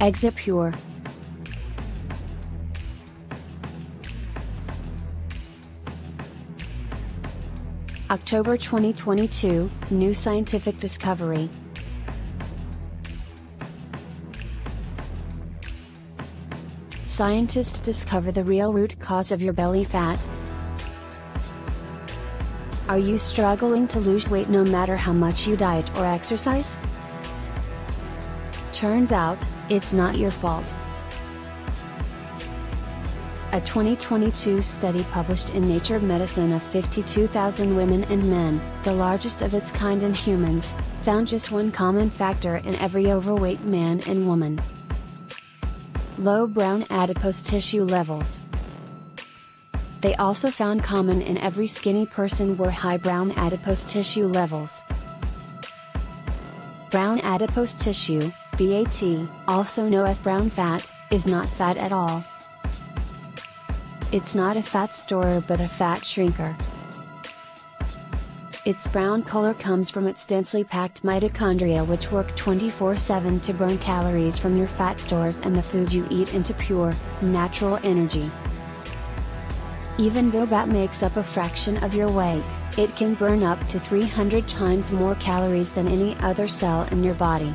Exipure. October 2022, new scientific discovery. Scientists discover the real root cause of your belly fat. Are you struggling to lose weight no matter how much you diet or exercise? Turns out, it's not your fault. A 2022 study published in Nature Medicine of 52,000 women and men, the largest of its kind in humans, found just one common factor in every overweight man and woman: low brown adipose tissue levels. They also found common in every skinny person were high brown adipose tissue levels. Brown adipose tissue, BAT, also known as brown fat, is not fat at all. It's not a fat storer but a fat shrinker. Its brown color comes from its densely packed mitochondria, which work 24/7 to burn calories from your fat stores and the food you eat into pure, natural energy. Even though BAT makes up a fraction of your weight, it can burn up to 300 times more calories than any other cell in your body.